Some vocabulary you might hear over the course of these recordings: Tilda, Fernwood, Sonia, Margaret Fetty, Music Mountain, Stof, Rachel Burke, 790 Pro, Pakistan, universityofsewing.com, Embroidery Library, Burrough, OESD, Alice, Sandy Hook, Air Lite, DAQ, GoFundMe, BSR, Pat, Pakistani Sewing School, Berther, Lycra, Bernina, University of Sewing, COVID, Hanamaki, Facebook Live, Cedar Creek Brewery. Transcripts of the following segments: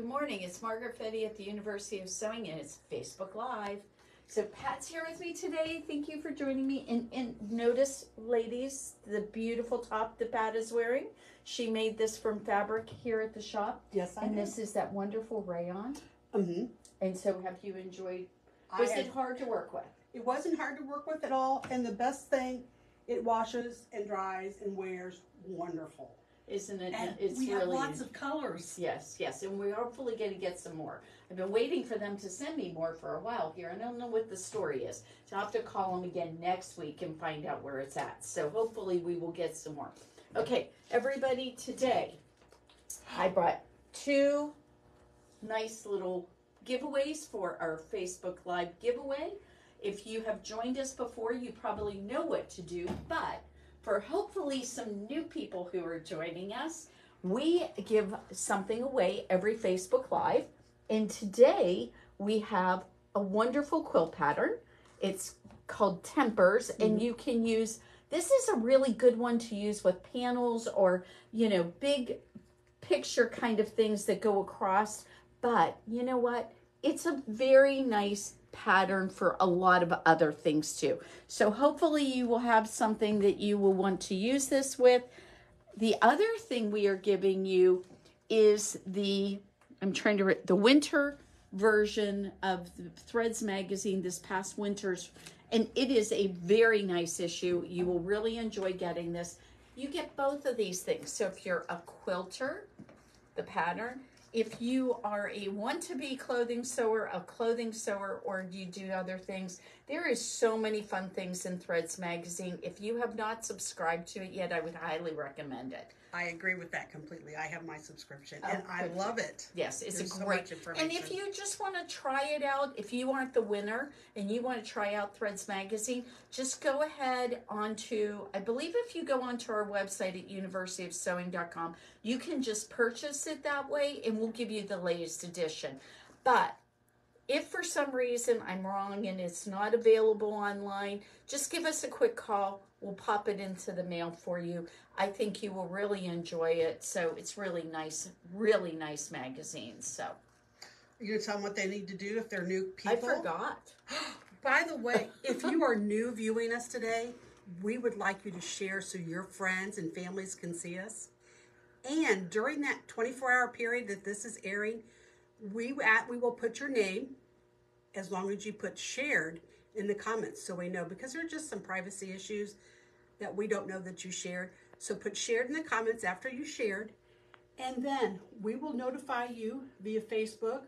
Good morning, it's Margaret Fetty at the University of Sewing, and it's Facebook Live. So Pat's here with me today. Thank you for joining me. And notice, ladies, the beautiful top that Pat is wearing. She made this from fabric here at the shop. Yes, I did. And this is that wonderful rayon. Mm-hmm. And so have you enjoyed, was it hard to work with? It wasn't hard to work with at all. And the best thing, it washes and dries and wears wonderful. Isn't it? And it's we have really lots of colors. Yes, yes, and we're hopefully going to get some more. I've been waiting for them to send me more for a while here. I don't know what the story is, so I'll have to call them again next week and find out where it's at. So hopefully we will get some more. Okay, everybody, today I brought two nice little giveaways for our Facebook Live giveaway. If you have joined us before, you probably know what to do, but for hopefully some new people who are joining us, we give something away every Facebook Live. And today we have a wonderful quill pattern. It's called tempers, and you can use, this is a really good one to use with panels or, you know, big picture kind of things that go across. But you know what? It's a very nice pattern for a lot of other things too. So hopefully you will have something that you will want to use this with. The other thing we are giving you is the, I'm trying to read, the winter version of the Threads magazine this past winter's, and it is a very nice issue. You will really enjoy getting this. You get both of these things. So if you're a quilter, the pattern, if you are a want-to-be clothing sewer, a clothing sewer, or you do other things, there is so many fun things in Threads magazine. If you have not subscribed to it yet, I would highly recommend it. I agree with that completely. I have my subscription, and I love it. Yes, it's a great. So much, and if you just want to try it out, if you aren't the winner and you want to try out Threads magazine, just go ahead onto, I believe if you go onto our website at universityofsewing.com, you can just purchase it that way, and we'll give you the latest edition. But if for some reason I'm wrong and it's not available online, just give us a quick call. We'll pop it into the mail for you. I think you will really enjoy it. So it's really nice magazines. So you're gonna tell them what they need to do if they're new people? I forgot. By the way, if you are new viewing us today, we would like you to share so your friends and families can see us. And during that 24-hour period that this is airing, we will put your name, as long as you put shared in the comments, so we know, because there are just some privacy issues that we don't know that you shared. So put shared in the comments after you shared, and then we will notify you via Facebook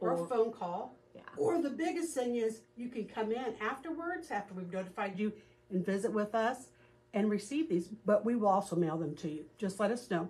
or a phone call. Yeah. Or the biggest thing is you can come in afterwards, after we've notified you, and visit with us and receive these, but we will also mail them to you. Just let us know.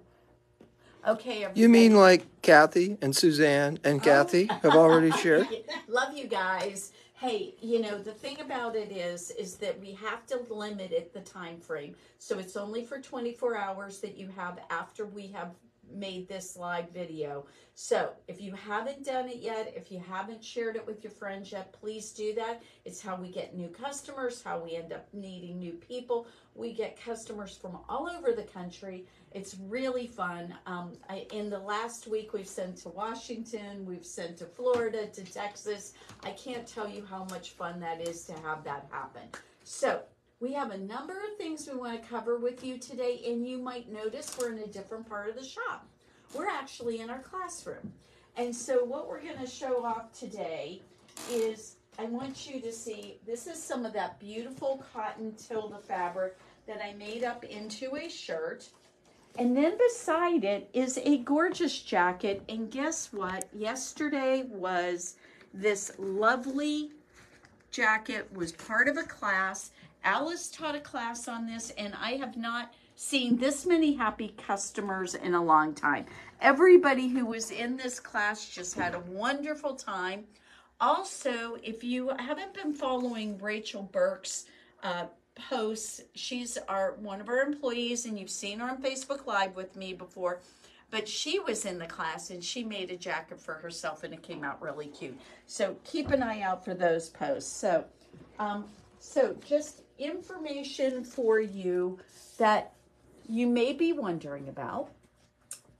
Okay. You mean like Kathy and Suzanne and Kathy have already shared? Love you guys. Hey, you know, the thing about it is that we have to limit it, the time frame. So it's only for 24 hours that you have after we have made this live video. So if you haven't done it yet, if you haven't shared it with your friends yet, please do that. It's how we get new customers, how we end up needing new people. We get customers from all over the country. It's really fun. In the last week, we've sent to Washington, we've sent to Florida, to Texas. I can't tell you how much fun that is to have that happen. So we have a number of things we want to cover with you today, and you might notice we're in a different part of the shop. We're actually in our classroom. And so what we're going to show off today is, I want you to see, this is some of that beautiful cotton Tilda fabric that I made up into a shirt. And then beside it is a gorgeous jacket. And guess what? Yesterday was this lovely jacket, was part of a class. Alice taught a class on this, and I have not seen this many happy customers in a long time. Everybody who was in this class just had a wonderful time. Also, if you haven't been following Rachel Burke's posts, she's one of our employees, and you've seen her on Facebook Live with me before, but she was in the class and she made a jacket for herself, and it came out really cute. So keep an eye out for those posts. So so just information for you that you may be wondering about.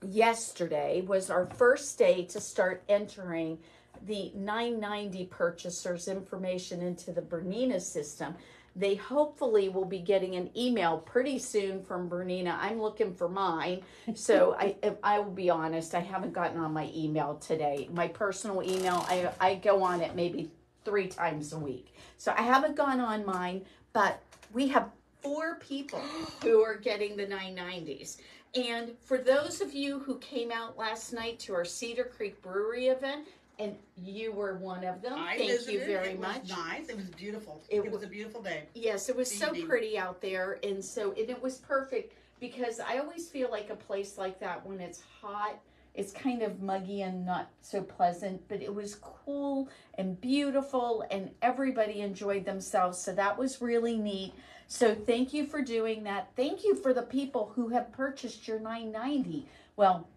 yesterday was our first day to start entering the 990 purchasers' information into the Bernina system. They hopefully will be getting an email pretty soon from Bernina. I'm looking for mine. So I will be honest, I haven't gotten on my email today. My personal email, I go on it maybe 3 times a week. So I haven't gone on mine, but we have 4 people who are getting the 990s. And for those of you who came out last night to our Cedar Creek Brewery event, and you were one of them. Thank you very much. It was nice. It was beautiful. It was a beautiful day. Yes, it was so pretty out there. And so it was perfect because I always feel like a place like that when it's hot, it's kind of muggy and not so pleasant, but it was cool and beautiful and everybody enjoyed themselves. So that was really neat. So thank you for doing that. Thank you for the people who have purchased your 990. Well,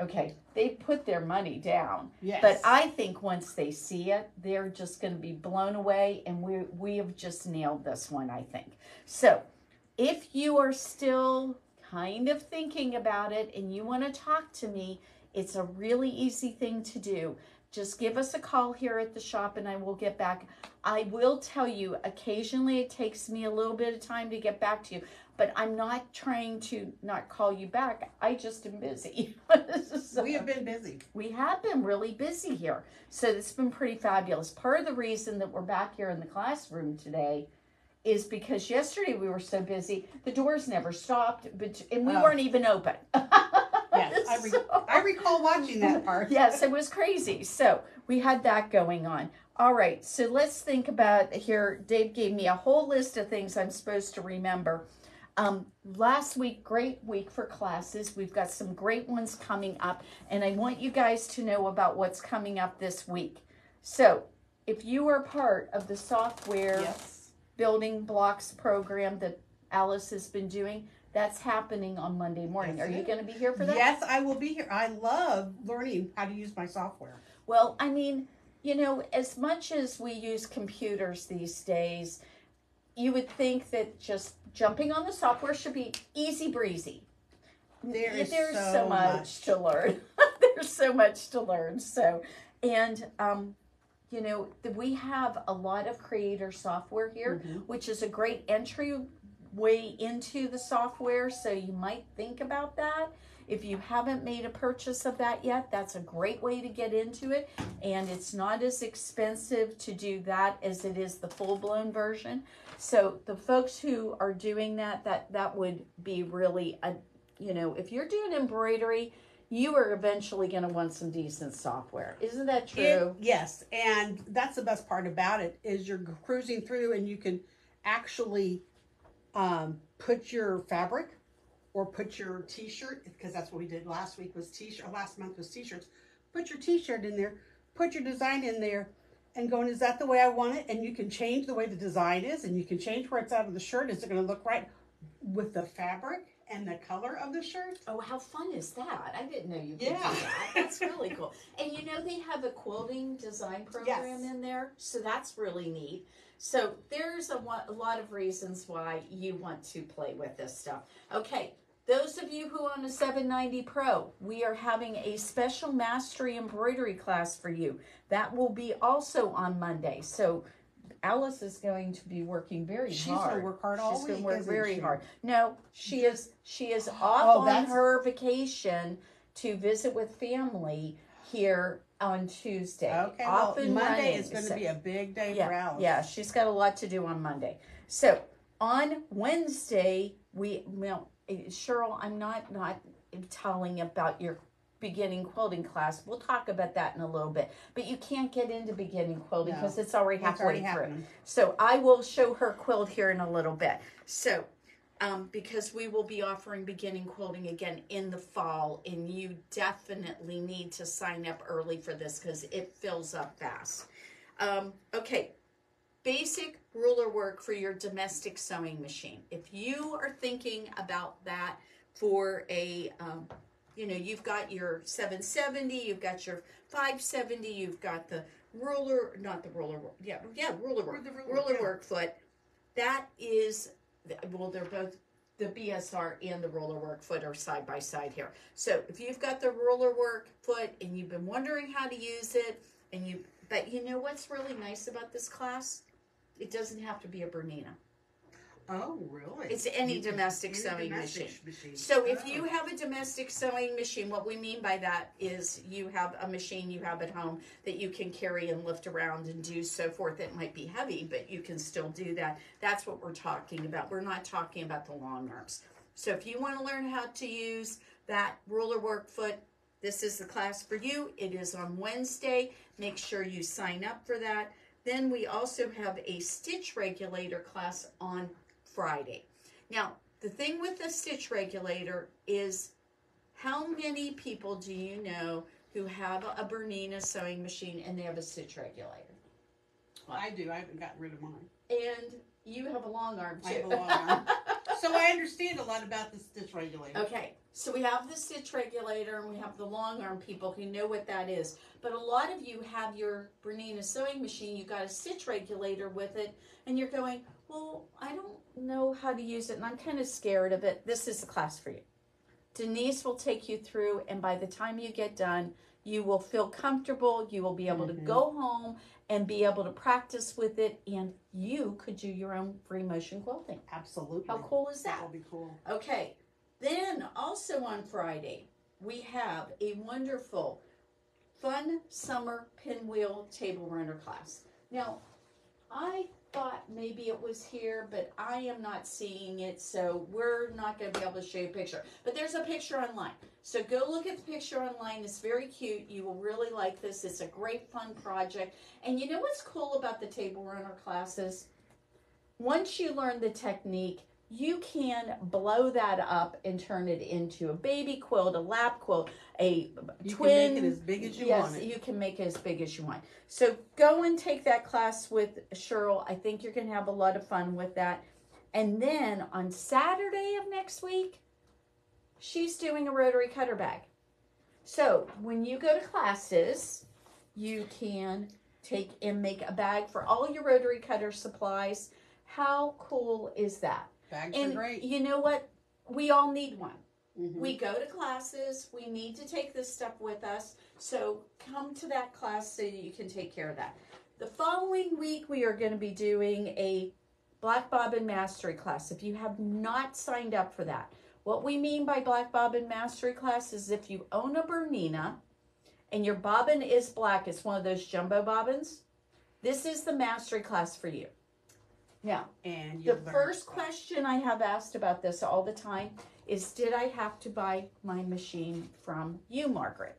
okay, they put their money down, yes, but I think once they see it, they're just going to be blown away, and we have just nailed this one, I think. So if you are still kind of thinking about it and you want to talk to me, it's a really easy thing to do. Just give us a call here at the shop and I will get back. I will tell you, occasionally it takes me a little bit of time to get back to you, but I'm not trying to not call you back. I just am busy. So we have been busy. We have been really busy here. So it's been pretty fabulous. Part of the reason that we're back here in the classroom today is because yesterday we were so busy, the doors never stopped, but, and we weren't even open. Yes, I recall watching that part. Yes, it was crazy. So we had that going on. All right, so let's think about here. Dave gave me a whole list of things I'm supposed to remember. Last week, great week for classes. We've got some great ones coming up, and I want you guys to know about what's coming up this week. So if you are part of the software building blocks program that Alice has been doing, that's happening on Monday morning. That's Are you going to be here for that? Yes, I will be here. I love learning how to use my software. Well, I mean, you know, as much as we use computers these days, you would think that just jumping on the software should be easy breezy. There's so much to learn. There's so much to learn. So, and, you know, we have a lot of creator software here, which is a great entry way into the software, so you might think about that. If you haven't made a purchase of that yet, that's a great way to get into it, and it's not as expensive to do that as it is the full-blown version. So the folks who are doing that, that would be really, you know, if you're doing embroidery, you are eventually going to want some decent software. Isn't that true? Yes, and that's the best part about it, is you're cruising through and you can actually put your fabric or put your t-shirt, because that's what we did last week was t-shirt, last month was t-shirts. Put your t-shirt in there, put your design in there, and going, is that the way I want it? And you can change the way the design is, and you can change where it's out of the shirt. Is it going to look right with the fabric and the color of the shirt? Oh, how fun is that? I didn't know you could do that. That's really cool. And you know, they have a quilting design program in there, so that's really neat. So there's a lot of reasons why you want to play with this stuff. Okay, those of you who own a 790 Pro, we are having a special mastery embroidery class for you. That will be also on Monday. So Alice is going to be working very hard. She's going to work hard all week. She's going to work very hard. No, she is off on her vacation to visit with family here on Tuesday. Okay, well, Monday is going to be a big day for Alice. Yeah, she's got a lot to do on Monday. So on Wednesday, Cheryl, I'm not telling about your beginning quilting class. We'll talk about that in a little bit. But you can't get into beginning quilting because it's already halfway through. So I will show her quilt here in a little bit. So because we will be offering beginning quilting again in the fall, and you definitely need to sign up early for this because it fills up fast. Okay, basic ruler work for your domestic sewing machine. If you are thinking about that for a, you know, you've got your 770, you've got your 570, you've got the ruler, not the ruler, ruler work foot. That is, well, they're both the BSR and the ruler work foot are side by side here. So if you've got the ruler work foot and you've been wondering how to use it, and but you know what's really nice about this class? It doesn't have to be a Bernina. Oh, really? It's any domestic sewing machine. So if you have a domestic sewing machine, what we mean by that is you have a machine you have at home that you can carry and lift around and do so forth. It might be heavy, but you can still do that. That's what we're talking about. We're not talking about the long arms. So if you want to learn how to use that ruler work foot, this is the class for you. It is on Wednesday. Make sure you sign up for that. Then we also have a stitch regulator class on Friday. Now, the thing with the stitch regulator is, how many people do you know who have a Bernina sewing machine and they have a stitch regulator? Well, I do. I haven't gotten rid of mine. And you have a long arm too. I have a long arm. So I understand a lot about the stitch regulator. Okay. So we have the stitch regulator and we have the long arm people who know what that is. But a lot of you have your Bernina sewing machine, you got a stitch regulator with it, and you're going, well, I don't know how to use it and I'm kind of scared of it. This is the class for you. Denise will take you through, and by the time you get done, you will feel comfortable, you will be able to go home and be able to practice with it, and you could do your own free motion quilting. Absolutely. How cool is that? That'll be cool. Okay. Then, also on Friday, we have a wonderful, fun summer pinwheel table runner class. Now, I thought maybe it was here, but I am not seeing it, so we're not going to be able to show you a picture. But there's a picture online. So go look at the picture online. It's very cute. You will really like this. It's a great, fun project. And you know what's cool about the table runner classes? Once you learn the technique, you can blow that up and turn it into a baby quilt, a lap quilt, a twin. You can make it as big as you want. Yes, you can make it as big as you want. So go and take that class with Cheryl. I think you're going to have a lot of fun with that. And then on Saturday of next week, she's doing a rotary cutter bag. So when you go to classes, you can take and make a bag for all your rotary cutter supplies. How cool is that? Bags are great. You know what? We all need one. Mm-hmm. We go to classes. We need to take this stuff with us. So come to that class so you can take care of that. The following week, we are going to be doing a Black Bobbin Mastery class. If you have not signed up for that, what we mean by Black Bobbin Mastery class is if you own a Bernina and your bobbin is black, it's one of those jumbo bobbins, this is the mastery class for you. Now, and the first question I have asked about this all the time is, did I have to buy my machine from you, Margaret?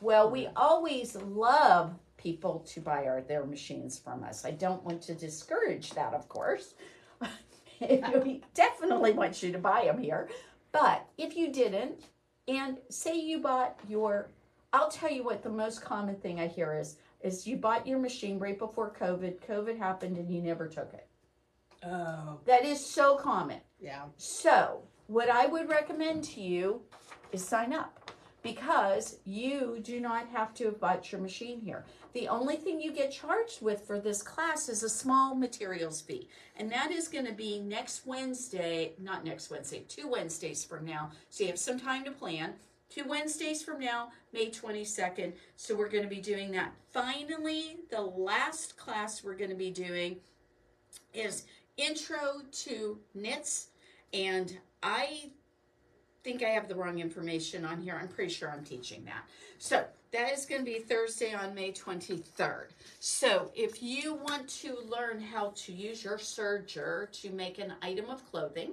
Well, we always love people to buy their machines from us. I don't want to discourage that, of course. We definitely want you to buy them here. But if you didn't, and say you bought your, I'll tell you what the most common thing I hear is you bought your machine right before COVID. COVID happened and you never took it. Oh. That is so common. Yeah. So what I would recommend to you is sign up, because you do not have to have bought your machine here. The only thing you get charged with for this class is a small materials fee. And that is going to be next Wednesday, not next Wednesday, 2 Wednesdays from now. So you have some time to plan. 2 Wednesdays from now, May 22nd. So we're going to be doing that. Finally, the last class we're going to be doing is Intro to Knits, and I think I have the wrong information on here. I'm pretty sure I'm teaching that. So that is going to be Thursday on May 23rd. So if you want to learn how to use your serger to make an item of clothing,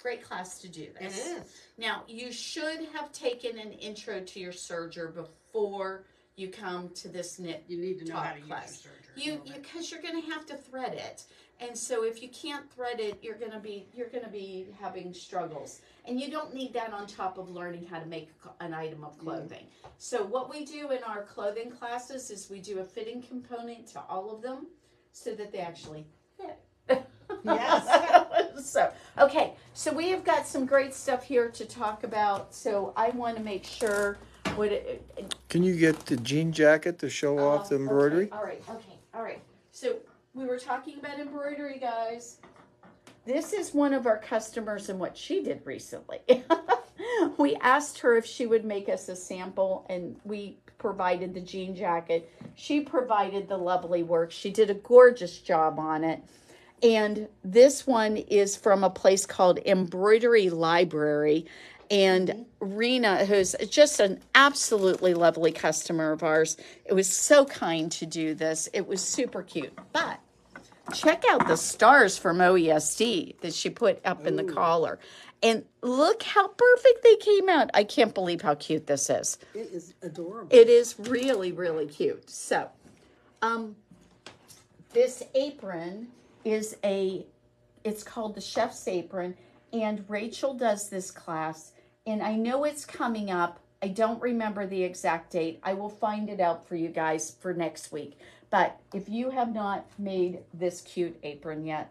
great class to do this. It is. Now, you should have taken an intro to your serger before you come to this knit class. You need to know how to use your serger. Because you're going to have to thread it. And so if you can't thread it, you're going to be having struggles. And you don't need that on top of learning how to make an item of clothing. Mm. So what we do in our clothing classes is we do a fitting component to all of them so that they actually fit. Yes. So, okay. So we have got some great stuff here to talk about. So I want to make sure what it, can you get the jean jacket to show off the embroidery? Okay. All right. So we were talking about embroidery, guys. This is one of our customers and what she did recently. We asked her if she would make us a sample, and we provided the jean jacket. She provided the lovely work. She did a gorgeous job on it. And this one is from a place called Embroidery Library. And Rena, who's just an absolutely lovely customer of ours, it was so kind to do this. It was super cute. But check out the stars from OESD that she put up in the collar. And look how perfect they came out. I can't believe how cute this is. It is adorable. It is really, really cute. So this apron is it's called the chef's apron. And Rachel does this class, and I know it's coming up. I don't remember the exact date. I will find it out for you guys for next week. But if you have not made this cute apron yet,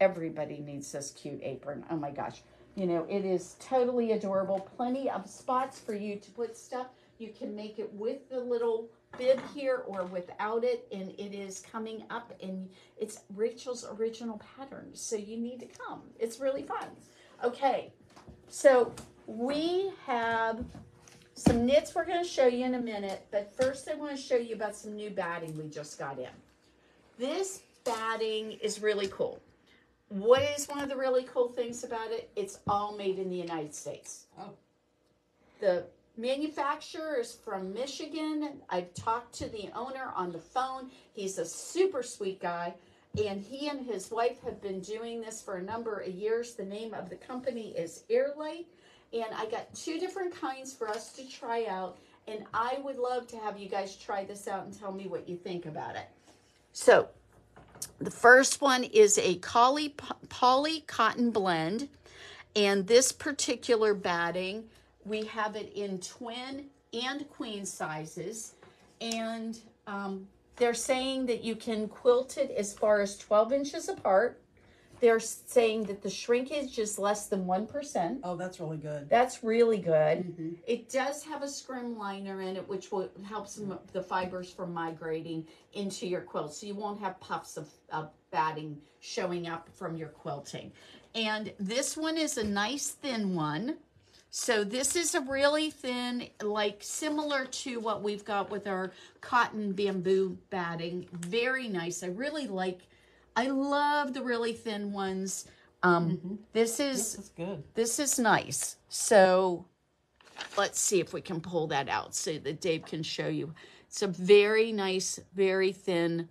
everybody needs this cute apron. Oh my gosh. You know, it is totally adorable. Plenty of spots for you to put stuff. You can make it with the little bib here or without it, and it is coming up, and it's Rachel's original pattern, so you need to come. It's really fun. Okay, so we have some knits we're going to show you in a minute, but first I want to show you about some new batting we just got in. This batting is really cool. What is one of the really cool things about it? It's all made in the United States. Oh. The manufacturer is from Michigan. I've talked to the owner on the phone. He's a super sweet guy, and he and his wife have been doing this for a number of years. The name of the company is Air Lite, and I got two different kinds for us to try out, and I would love to have you guys try this out and tell me what you think about it. So the first one is a poly cotton blend, and this particular batting, we have it in twin and queen sizes, and they're saying that you can quilt it as far as 12 inches apart. They're saying that the shrinkage is less than 1%. Oh, that's really good. That's really good. Mm-hmm. It does have a scrim liner in it, which will help the fibers from migrating into your quilt, so you won't have puffs of batting showing up from your quilting. And this one is a nice thin one. So this is a really thin, like similar to what we've got with our cotton bamboo batting. Very nice. I really like, I love the really thin ones. This is good. This is nice. So let's see if we can pull that out so that Dave can show you. It's a very nice, very thin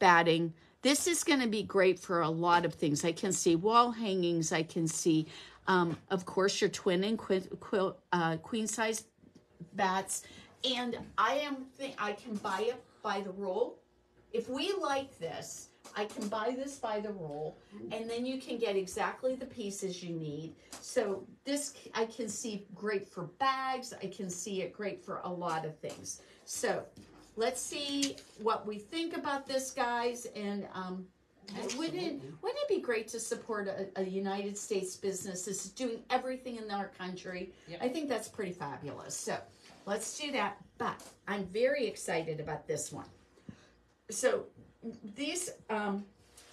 batting. This is going to be great for a lot of things. I can see wall hangings. I can see, of course, your twin and queen size bats. And I can buy it by the roll. If we like this, I can buy this by the roll, and then you can get exactly the pieces you need. So this, I can see great for bags. I can see it great for a lot of things. So let's see what we think about this, guys. And wouldn't it be great to support a United States business that's doing everything in our country? Yep. I think that's pretty fabulous. So let's do that. But I'm very excited about this one. So these,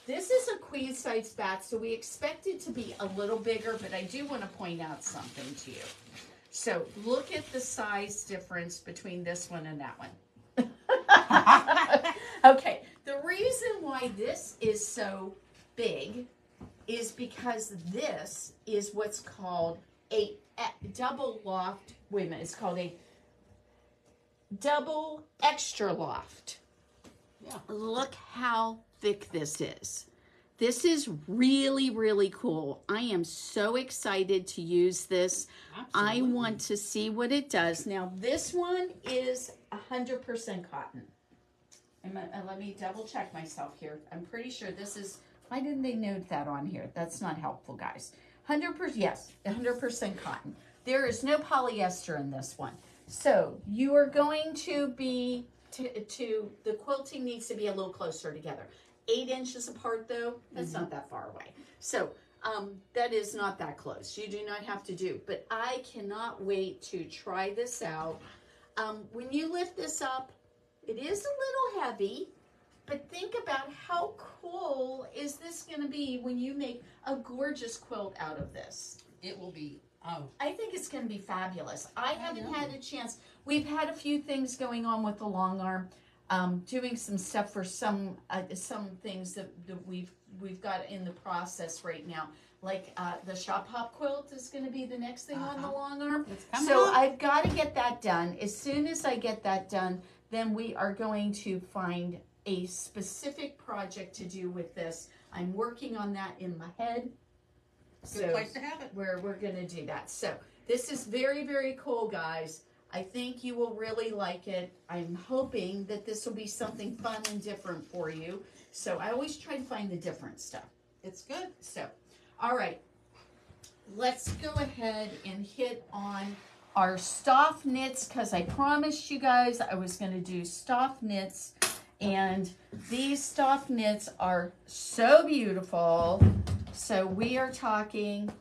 this is a queen size bat, so we expect it to be a little bigger, but I do want to point out something to you. So look at the size difference between this one and that one. Okay. The reason why this is so big is because this is what's called a double loft. Wait a minute, it's called a double extra loft. Yeah. Look how thick this is. This is really, really cool. I am so excited to use this. Absolutely. I want to see what it does. Now, this one is 100% cotton. Let me double check myself here. I'm pretty sure this is, why didn't they note that on here? That's not helpful, guys. 100%, yes, 100% cotton. There is no polyester in this one. So you are going to be, the quilting needs to be a little closer together. 8 inches apart though, that's not that far away. So that is not that close. You do not have to do, but I cannot wait to try this out. When you lift this up, it is a little heavy, But think about how cool is this going to be when you make a gorgeous quilt out of this. It will be. Oh. I think it's going to be fabulous. I haven't had a chance. We've had a few things going on with the long arm, doing some stuff for some things that we've got in the process right now. Like the shop hop quilt is going to be the next thing on the long arm. So I've got to get that done. As soon as I get that done, then we are going to find a specific project to do with this. I'm working on that in my head. So good place to have it. We're going to do that. So this is very, very cool, guys. I think you will really like it. I'm hoping that this will be something fun and different for you. So I always try to find the different stuff. It's good. So, all right, let's go ahead and hit on our Stof knits, because I promised you guys I was going to do Stof knits. And these Stof knits are so beautiful. So we are talking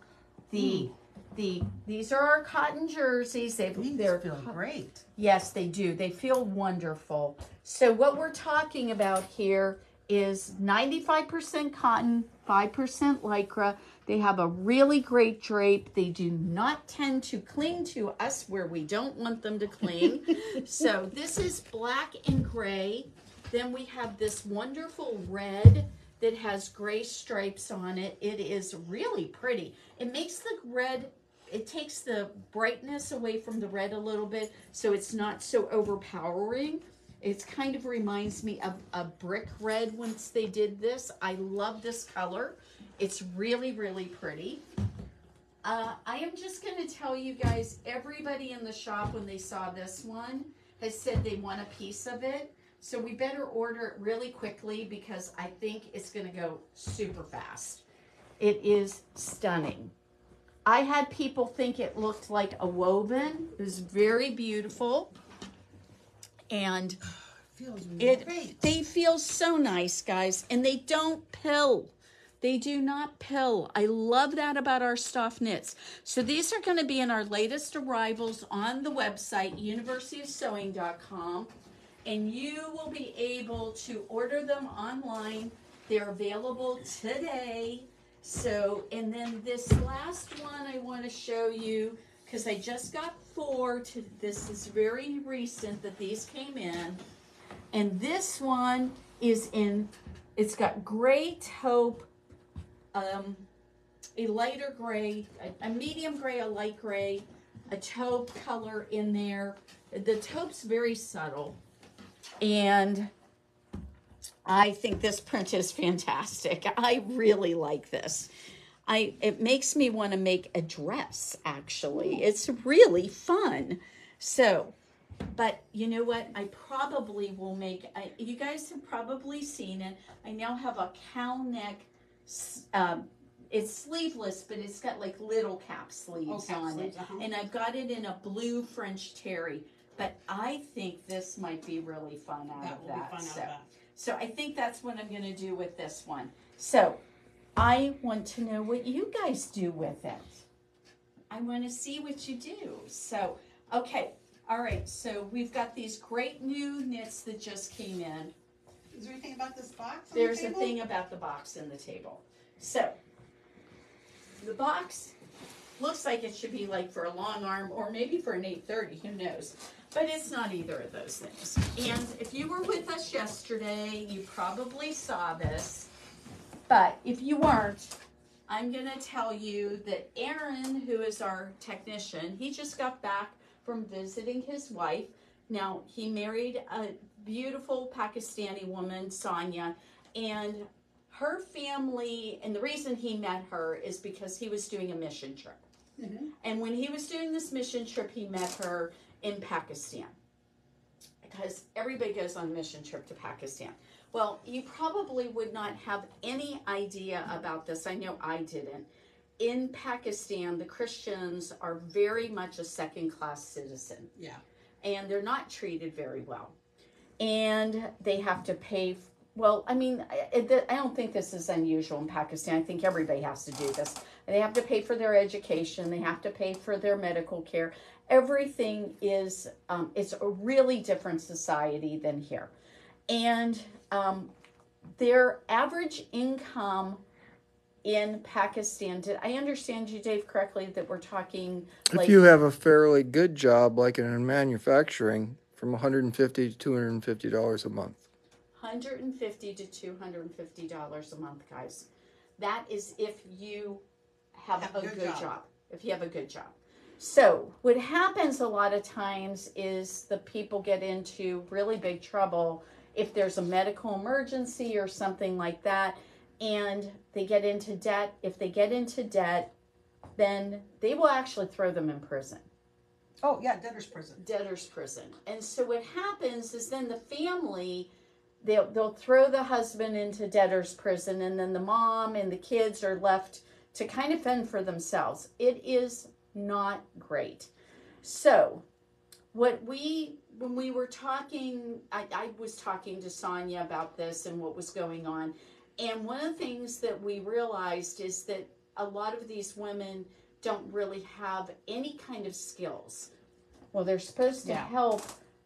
these are our cotton jerseys. They're great. Yes, they do. They feel wonderful. So what we're talking about here is 95% cotton, 5% lycra. They have a really great drape. They do not tend to cling to us where we don't want them to cling. So this is black and gray. Then we have this wonderful red that has gray stripes on it. It is really pretty. It makes the red, it takes the brightness away from the red a little bit, so it's not so overpowering. It kind of reminds me of a brick red once they did this. I love this color. It's really, really pretty. I am just gonna tell you guys, everybody in the shop when they saw this one has said they want a piece of it. So we better order it really quickly because I think it's gonna go super fast. It is stunning. I had people think it looked like a woven. It was very beautiful. And they feel so nice, guys. And they don't pill. They do not pill. I love that about our Stof knits. So these are gonna be in our latest arrivals on the website, universityofsewing.com. And you will be able to order them online. They're available today. So, and then this last one I want to show you, because I just got four. This is very recent that these came in. And this one is in, it's got gray taupe, a lighter gray, a medium gray, a light gray, a taupe color in there. The taupe's very subtle. And I think this print is fantastic. I really like this. It makes me want to make a dress, actually. It's really fun. So, but you know what? I probably will make, you guys have probably seen it. I now have a cowl neck. It's sleeveless, but it's got like little cap sleeves on it. And I've got it in a blue French terry. But I think this might be really fun out of that. So I think that's what I'm going to do with this one. So I want to know what you guys do with it. I want to see what you do. So, okay. All right. So we've got these great new knits that just came in. Is there anything about this box on the table? There's a thing about the box in the table. So the box looks like it should be like for a long arm or maybe for an 830. Who knows? But it's not either of those things. And if you were with us yesterday, you probably saw this. But if you weren't, I'm going to tell you that Aaron, who is our technician, he just got back from visiting his wife. Now, he married a beautiful Pakistani woman, Sonia, and her family, and the reason he met her is because he was doing a mission trip. Mm-hmm. And when he was doing this mission trip, he met her in Pakistan, because everybody goes on a mission trip to Pakistan. Well, you probably would not have any idea about this. I know I didn't. In Pakistan, the Christians are very much a second-class citizen. Yeah. And they're not treated very well. And they have to pay, well, I mean, I don't think this is unusual in Pakistan. I think everybody has to do this. They have to pay for their education. They have to pay for their medical care. Everything is, it's a really different society than here. And Their average income in Pakistan, did I understand you, Dave, correctly, that we're talking like, if you have a fairly good job like in manufacturing, from $150 to $250 a month. $150 to $250 a month, guys. That is if you have a good job. If you have a good job. So what happens a lot of times is the people get into really big trouble if there's a medical emergency or something like that, and they get into debt. If they get into debt, then they will actually throw them in prison. Oh, yeah, debtor's prison. Debtor's prison. And so what happens is then the family, they'll throw the husband into debtor's prison, and then the mom and the kids are left to kind of fend for themselves. It is not great. So what we, when we were talking, I was talking to Sonia about this and what was going on. And one of the things that we realized is that a lot of these women don't really have any kind of skills. Well, they're supposed to help,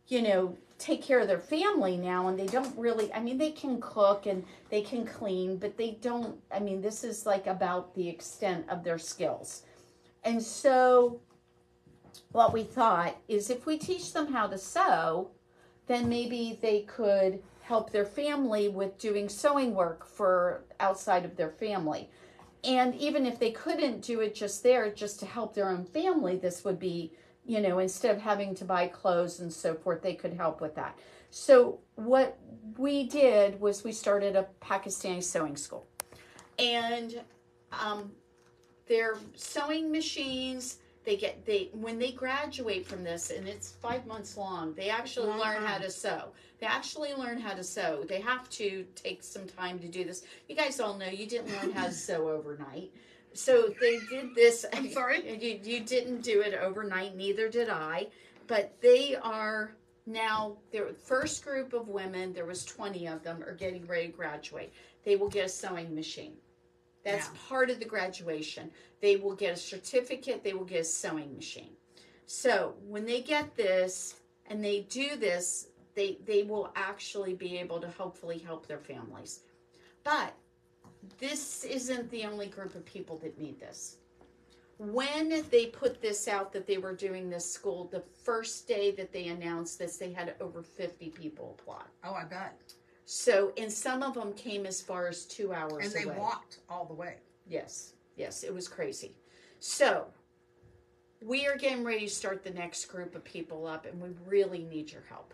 you know, take care of their family now, and they don't really, I mean, they can cook and they can clean, but they don't, I mean, this is like about the extent of their skills. And so what we thought is if we teach them how to sew, then maybe they could help their family with doing sewing work for outside of their family. And even if they couldn't do it just there, just to help their own family, this would be, you know, instead of having to buy clothes and so forth, they could help with that. So what we did was we started a Pakistani sewing school. And their sewing machines, when they graduate from this, and it's 5 months long, they actually learn how to sew. They actually learn how to sew. They have to take some time to do this. You guys all know you didn't learn how to sew overnight. So they did this. I'm sorry? You didn't do it overnight, neither did I. But they are now, their first group of women, there was 20 of them, are getting ready to graduate. They will get a sewing machine. That's part of the graduation. They will get a certificate. They will get a sewing machine. So when they get this and they do this, they will actually be able to hopefully help their families. But this isn't the only group of people that need this. When they put this out that they were doing this school, the first day that they announced this, they had over 50 people apply. Oh, I bet. So, and some of them came as far as 2 hours away. And they walked all the way. Yes. Yes. It was crazy. So, we are getting ready to start the next group of people up, and we really need your help.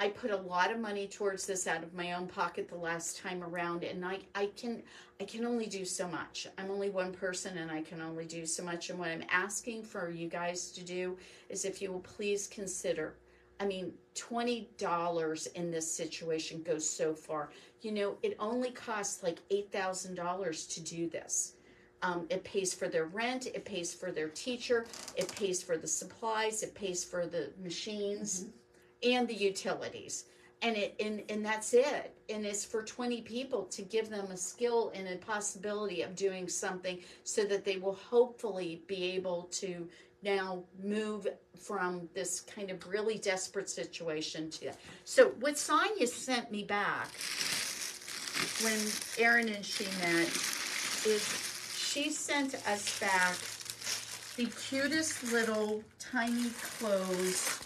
I put a lot of money towards this out of my own pocket the last time around, and I can only do so much. I'm only one person, and I can only do so much. And what I'm asking for you guys to do is if you will please consider, I mean, $20 in this situation goes so far. You know, it only costs like $8,000 to do this. It pays for their rent. It pays for their teacher. It pays for the supplies. It pays for the machines and the utilities. And and that's it. And it's for 20 people to give them a skill and a possibility of doing something so that they will hopefully be able to now move from this kind of really desperate situation to that. So what Sonia sent me back when Erin and she met is she sent us back the cutest little tiny clothes.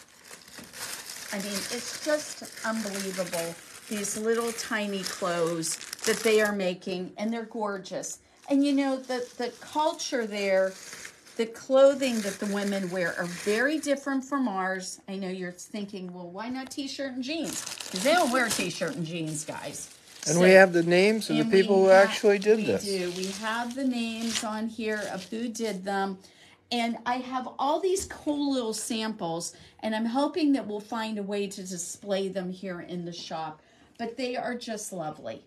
I mean, it's just unbelievable, these little tiny clothes that they are making, and they're gorgeous. And you know, the culture there, the clothing that the women wear are very different from ours. I know you're thinking, well, why not t-shirt and jeans? Because they don't wear t-shirt and jeans, guys. And so, we have the names of the people who actually did this. We do. We have the names on here of who did them. And I have all these cool little samples, and I'm hoping that we'll find a way to display them here in the shop. But they are just lovely.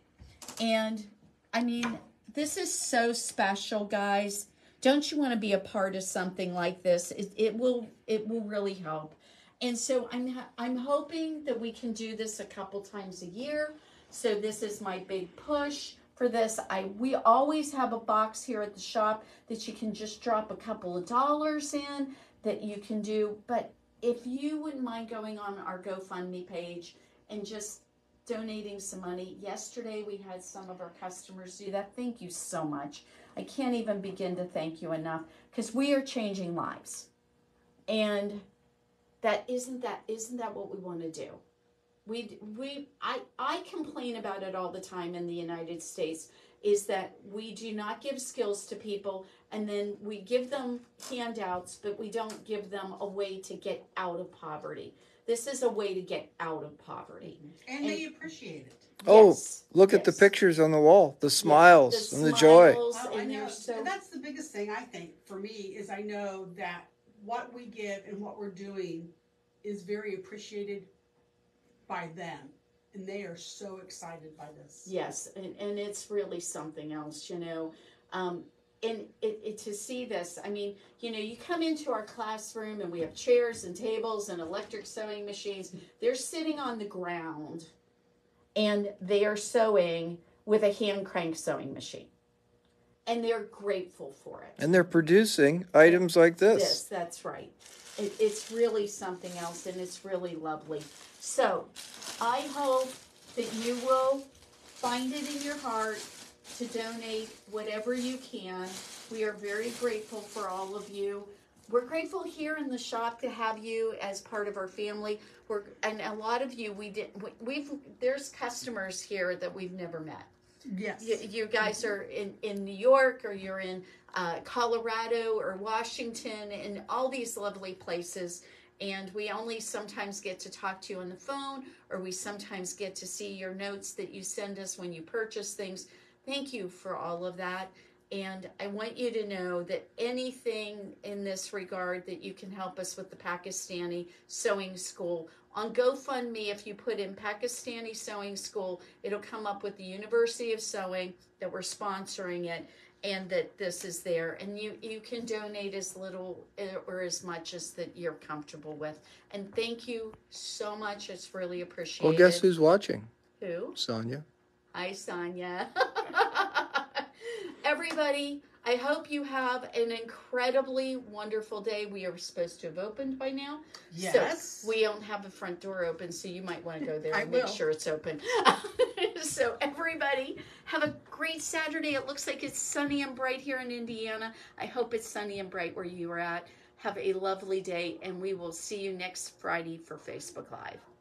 And, I mean, this is so special, guys. Don't you want to be a part of something like this? It will really help. And so I'm hoping that we can do this a couple times a year. So this is my big push for this. We always have a box here at the shop that you can just drop a couple of dollars in that you can do. But if you wouldn't mind going on our GoFundMe page and just donating some money. Yesterday we had some of our customers do that. Thank you so much. I can't even begin to thank you enough, because we are changing lives. And isn't that what we want to do? I complain about it all the time in the United States, is that we do not give skills to people, and then we give them handouts, but we don't give them a way to get out of poverty. This is a way to get out of poverty. And they appreciate it. Yes, oh, look at the pictures on the wall, the smiles, yes, the joy. Oh, and I know. So that's the biggest thing, I think, for me, is I know that what we give and what we're doing is very appreciated by them. And they are so excited by this. Yes, and it's really something else, you know. And to see this, I mean, you know, you come into our classroom and we have chairs and tables and electric sewing machines. They're sitting on the ground and they are sewing with a hand crank sewing machine. And they're grateful for it. And they're producing items like this. Yes, that's right. It's really something else, and it's really lovely. So I hope that you will find it in your heart to donate whatever you can. We are very grateful for all of you. We're grateful here in the shop to have you as part of our family. And a lot of you, there's customers here that we've never met. Yes. You guys are in New York, or you're in Colorado or Washington, and all these lovely places. And we only sometimes get to talk to you on the phone, or we sometimes get to see your notes that you send us when you purchase things. Thank you for all of that. And I want you to know that anything in this regard that you can help us with the Pakistani Sewing School, on GoFundMe, if you put in Pakistani Sewing School, it'll come up with the University of Sewing, that we're sponsoring it, and that this is there. And you can donate as little or as much as that you're comfortable with. And thank you so much. It's really appreciated. Well, guess who's watching? Who? Sonia. Hi, Sonia. Everybody, I hope you have an incredibly wonderful day. We are supposed to have opened by now. Yes. So we don't have the front door open, so you might want to go there and make sure it's open. So everybody, have a great Saturday. It looks like it's sunny and bright here in Indiana. I hope it's sunny and bright where you are at. Have a lovely day, and we will see you next Friday for Facebook Live.